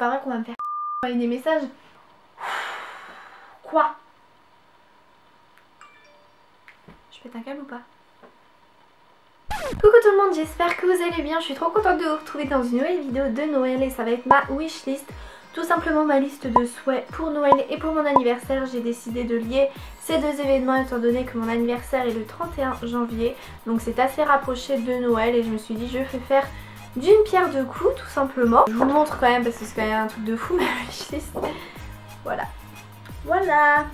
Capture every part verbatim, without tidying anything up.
pas vrai qu'on va me faire envoyer des messages. Quoi? Je pète un câble ou pas? Coucou tout le monde, j'espère que vous allez bien. Je suis trop contente de vous retrouver dans une nouvelle vidéo de Noël et ça va être ma wishlist. Tout simplement ma liste de souhaits pour Noël et pour mon anniversaire. J'ai décidé de lier ces deux événements étant donné que mon anniversaire est le trente et un janvier. Donc c'est assez rapproché de Noël et je me suis dit je vais faire d'une pierre deux coups tout simplement. Je vous le montre quand même parce que c'est quand même un truc de fou ma wishlist. Voilà. Voilà.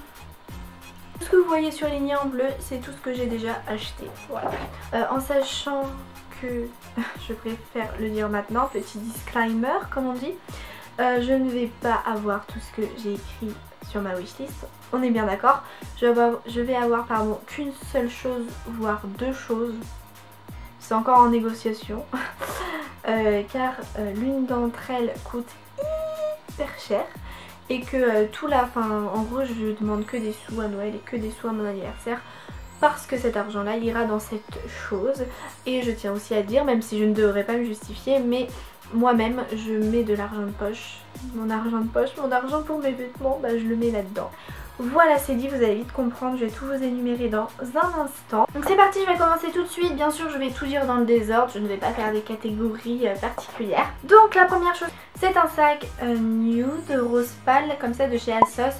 Tout ce que vous voyez surligné en bleu, c'est tout ce que j'ai déjà acheté. Voilà. Euh, en sachant que je préfère le dire maintenant, petit disclaimer comme on dit. Euh, je ne vais pas avoir tout ce que j'ai écrit sur ma wishlist, on est bien d'accord. Je vais avoir, je vais avoir pardon qu'une seule chose, voire deux choses. C'est encore en négociation. euh, car euh, l'une d'entre elles coûte hyper cher. Et que euh, tout là, enfin en gros je demande que des sous à Noël et que des sous à mon anniversaire. Parce que cet argent là ira dans cette chose. Et je tiens aussi à dire, même si je ne devrais pas me justifier, mais moi-même je mets de l'argent de poche. Mon argent de poche, mon argent pour mes vêtements, bah, je le mets là-dedans. Voilà, c'est dit, vous allez vite comprendre, je vais tout vous énumérer dans un instant. Donc c'est parti, je vais commencer tout de suite. Bien sûr je vais tout dire dans le désordre, je ne vais pas faire des catégories particulières. Donc la première chose, c'est un sac euh, nude rose pâle comme ça de chez Asos.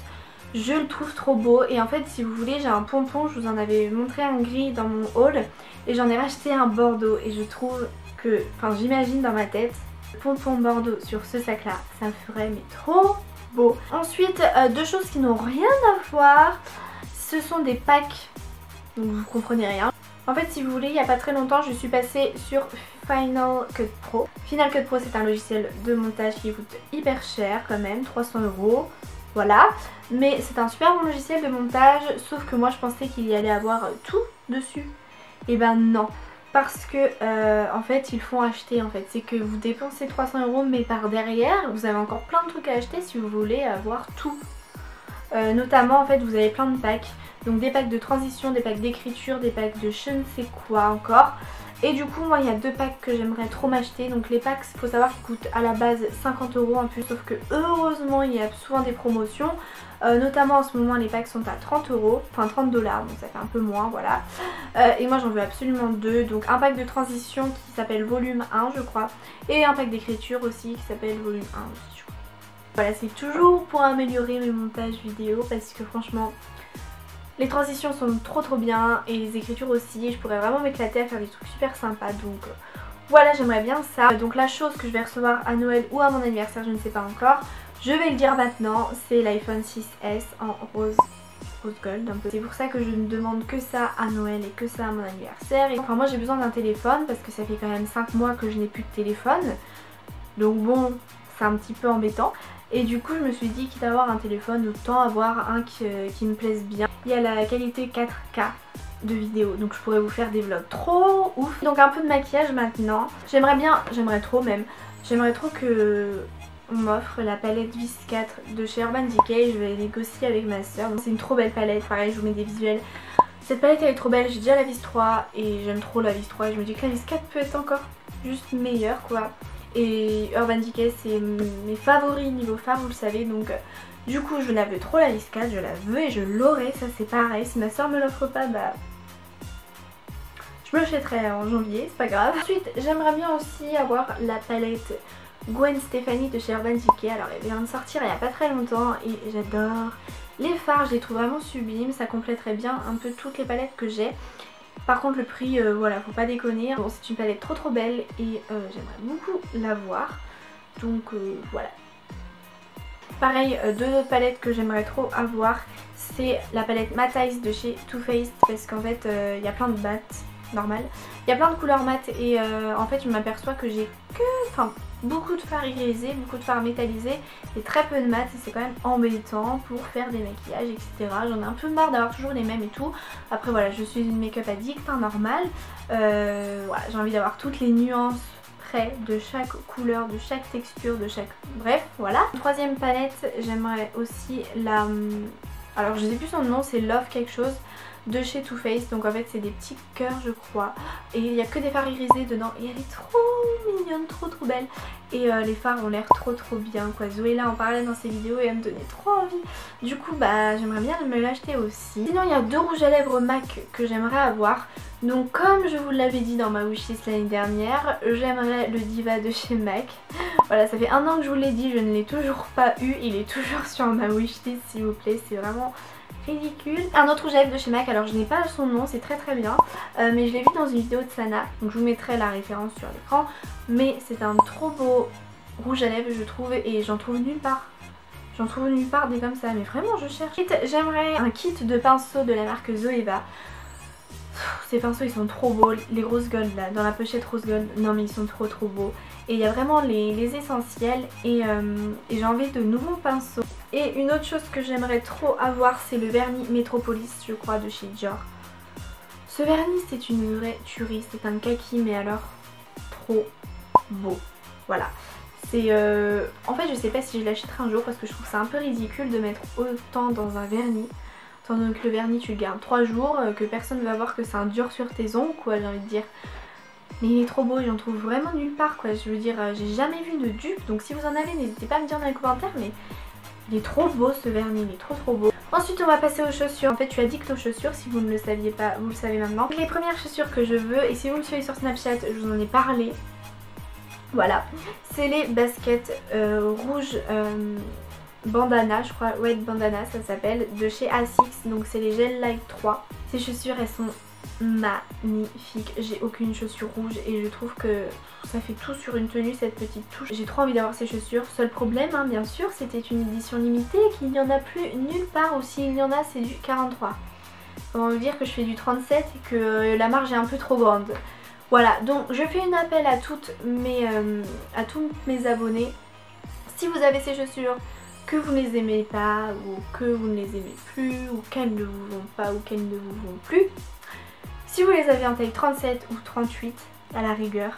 Je le trouve trop beau et en fait si vous voulez j'ai un pompon, je vous en avais montré un gris dans mon haul et j'en ai racheté un bordeaux et je trouve que, enfin j'imagine dans ma tête, pompon bordeaux sur ce sac là, ça me ferait mais trop beau. Ensuite euh, deux choses qui n'ont rien à voir, ce sont des packs, donc vous comprenez rien. En fait si vous voulez il n'y a pas très longtemps je suis passée sur Final Cut Pro. Final Cut Pro c'est un logiciel de montage qui coûte hyper cher quand même, trois cents euros. Voilà, mais c'est un super bon logiciel de montage, sauf que moi je pensais qu'il y allait avoir tout dessus. Et ben non, parce que euh, en fait ils font acheter en fait, c'est que vous dépensez trois cents euros mais par derrière vous avez encore plein de trucs à acheter si vous voulez avoir tout. Euh, notamment en fait vous avez plein de packs, donc des packs de transition, des packs d'écriture, des packs de je ne sais quoi encore. Et du coup moi il y a deux packs que j'aimerais trop m'acheter. Donc les packs faut savoir qu'ils coûtent à la base cinquante euros en plus. Sauf que heureusement il y a souvent des promotions, euh, notamment en ce moment les packs sont à trente euros, enfin trente dollars, donc ça fait un peu moins voilà. euh, Et moi j'en veux absolument deux. Donc un pack de transition qui s'appelle volume un je crois. Et un pack d'écriture aussi qui s'appelle volume un aussi je crois. Voilà, c'est toujours pour améliorer mes montages vidéo parce que franchement les transitions sont trop trop bien et les écritures aussi, je pourrais vraiment m'éclater à faire des trucs super sympas donc euh, voilà j'aimerais bien ça. Donc la chose que je vais recevoir à Noël ou à mon anniversaire je ne sais pas encore, je vais le dire maintenant, c'est l'iPhone six S en rose, rose gold un peu. C'est pour ça que je ne demande que ça à Noël et que ça à mon anniversaire. Et enfin moi j'ai besoin d'un téléphone parce que ça fait quand même cinq mois que je n'ai plus de téléphone. Donc bon c'est un petit peu embêtant. Et du coup je me suis dit quitte à avoir un téléphone autant avoir un qui, euh, qui me plaise bien. Il y a la qualité quatre K de vidéo donc je pourrais vous faire des vlogs trop ouf. Donc un peu de maquillage maintenant. J'aimerais bien, j'aimerais trop même, j'aimerais trop que on m'offre la palette Vice quatre de chez Urban Decay. Je vais négocier avec ma soeur. C'est une trop belle palette, pareil je vous mets des visuels. Cette palette elle est trop belle, j'ai déjà la Vice trois et j'aime trop la Vice trois. Je me dis que la Vice quatre peut être encore juste meilleure quoi. Et Urban Decay c'est mes favoris niveau femme vous le savez donc euh, du coup je la veux trop la Vice quatre, je la veux et je l'aurai, ça c'est pareil, si ma soeur me l'offre pas bah je me l'achèterai en janvier, c'est pas grave. Ensuite j'aimerais bien aussi avoir la palette Gwen Stefani de chez Urban Decay, alors elle vient de sortir il y a pas très longtemps et j'adore. Les fards je les trouve vraiment sublimes, ça compléterait bien un peu toutes les palettes que j'ai. Par contre le prix, euh, voilà, faut pas déconner. Bon, c'est une palette trop trop belle et euh, j'aimerais beaucoup l'avoir. Donc euh, voilà. Pareil, euh, deux autres palettes que j'aimerais trop avoir, c'est la palette Matte Eyes de chez Too Faced. Parce qu'en fait, il euh, y a plein de mattes, normal. Il y a plein de couleurs mates et euh, en fait je m'aperçois que j'ai que... Enfin, beaucoup de fards irisés, beaucoup de fards métallisés et très peu de mates et c'est quand même embêtant pour faire des maquillages etc. J'en ai un peu marre d'avoir toujours les mêmes et tout. Après voilà je suis une make-up addict hein, normal. Euh, voilà, j'ai envie d'avoir toutes les nuances près de chaque couleur, de chaque texture, de chaque... bref voilà. Troisième palette j'aimerais aussi la... alors je sais plus son nom, c'est Love quelque chose de chez Too Faced. Donc en fait c'est des petits cœurs je crois, et il n'y a que des fards irisés dedans, et elle est trop mignonne, trop trop belle, et euh, les fards ont l'air trop trop bien quoi. Zoéla en parlait dans ses vidéos et elle me donnait trop envie, du coup bah j'aimerais bien me l'acheter aussi. Sinon il y a deux rouges à lèvres MAC que j'aimerais avoir. Donc comme je vous l'avais dit dans ma wishlist l'année dernière, j'aimerais le Diva de chez MAC. Voilà, ça fait un an que je vous l'ai dit, je ne l'ai toujours pas eu, il est toujours sur ma wishlist s'il vous plaît, c'est vraiment ridicule. Un autre rouge à lèvres de chez MAC, alors je n'ai pas son nom, c'est très très bien, euh, mais je l'ai vu dans une vidéo de Sana, donc je vous mettrai la référence sur l'écran, mais c'est un trop beau rouge à lèvres je trouve, et j'en trouve nulle part. J'en trouve nulle part des comme ça, mais vraiment je cherche. J'aimerais un kit de pinceaux de la marque Zoeva. Ces pinceaux ils sont trop beaux, les rose gold là, dans la pochette rose gold, non mais ils sont trop trop beaux. Et il y a vraiment les, les essentiels, et, euh, et j'ai envie de nouveaux pinceaux. Et une autre chose que j'aimerais trop avoir, c'est le vernis Metropolis je crois de chez Dior. Ce vernis c'est une vraie tuerie, c'est un kaki mais alors trop beau. Voilà, c'est euh... en fait je sais pas si je l'achèterai un jour parce que je trouve ça un peu ridicule de mettre autant dans un vernis. Donc le vernis tu le gardes trois jours, que personne va voir que c'est un Dior sur tes ongles quoi, j'ai envie de dire. Mais il est trop beau, j'en trouve vraiment nulle part quoi, je veux dire j'ai jamais vu de dupe, donc si vous en avez n'hésitez pas à me dire dans les commentaires, mais il est trop beau ce vernis, il est trop trop beau. Ensuite on va passer aux chaussures. En fait je suis addict aux chaussures, si vous ne le saviez pas vous le savez maintenant. Les premières chaussures que je veux, et si vous me suivez sur Snapchat je vous en ai parlé, voilà, c'est les baskets euh, rouges euh... bandana je crois, ouais bandana ça s'appelle, de chez ASICS, donc c'est les gel light trois. Ces chaussures elles sont magnifiques, j'ai aucune chaussure rouge et je trouve que ça fait tout sur une tenue cette petite touche. J'ai trop envie d'avoir ces chaussures, seul problème hein, bien sûr c'était une édition limitée et qu'il n'y en a plus nulle part, ou s'il y en a c'est du quarante-trois. On veut dire que je fais du trente-sept et que la marge est un peu trop grande. Voilà, donc je fais un appel à toutes mes, euh, à tous mes abonnés, si vous avez ces chaussures, que vous ne les aimez pas, ou que vous ne les aimez plus, ou qu'elles ne vous vont pas, ou qu'elles ne vous vont plus, si vous les avez en taille trente-sept ou trente-huit à la rigueur,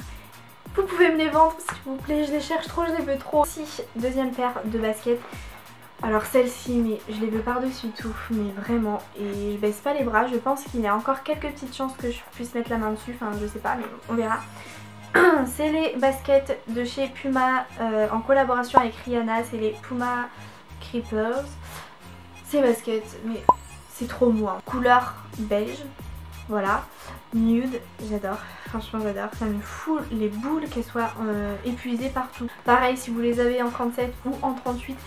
vous pouvez me les vendre s'il vous plaît, je les cherche trop, je les veux trop. Aussi, deuxième paire de baskets, alors celle-ci mais je les veux par-dessus tout, mais vraiment, et je baisse pas les bras, je pense qu'il y a encore quelques petites chances que je puisse mettre la main dessus, enfin je sais pas mais on verra. C'est les baskets de chez Puma euh, en collaboration avec Rihanna, c'est les Puma Creepers. Ces baskets, mais c'est trop moi. Couleur beige, voilà, nude, j'adore, franchement j'adore, ça me fout les boules qu'elles soient euh, épuisées partout. Pareil si vous les avez en trente-sept ou en trente-huit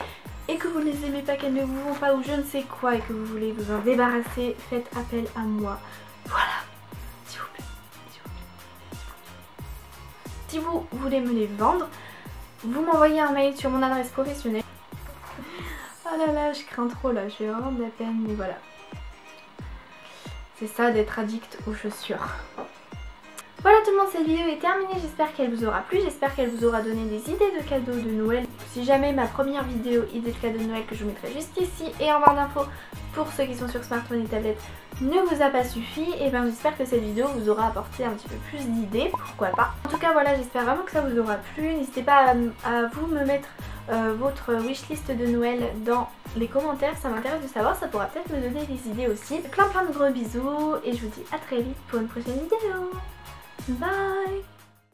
et que vous ne les aimez pas, qu'elles ne vous vont pas ou je ne sais quoi et que vous voulez vous en débarrasser, faites appel à moi, voilà. Si vous voulez me les vendre, vous m'envoyez un mail sur mon adresse professionnelle. Oh là là, je crains trop là, je vais vraiment de la peine, mais voilà. C'est ça d'être addict aux chaussures. Voilà tout le monde, cette vidéo est terminée, j'espère qu'elle vous aura plu, j'espère qu'elle vous aura donné des idées de cadeaux de Noël. Si jamais, ma première vidéo idée de cadeaux de Noël que je vous mettrai juste ici et en barre d'infos pour ceux qui sont sur smartphone et tablette ne vous a pas suffi, et bien j'espère que cette vidéo vous aura apporté un petit peu plus d'idées, pourquoi pas. En tout cas voilà, j'espère vraiment que ça vous aura plu, n'hésitez pas à, à vous me mettre euh, votre wishlist de Noël dans les commentaires, ça m'intéresse de savoir, ça pourra peut-être me donner des idées aussi. Plein plein de gros bisous et je vous dis à très vite pour une prochaine vidéo, bye.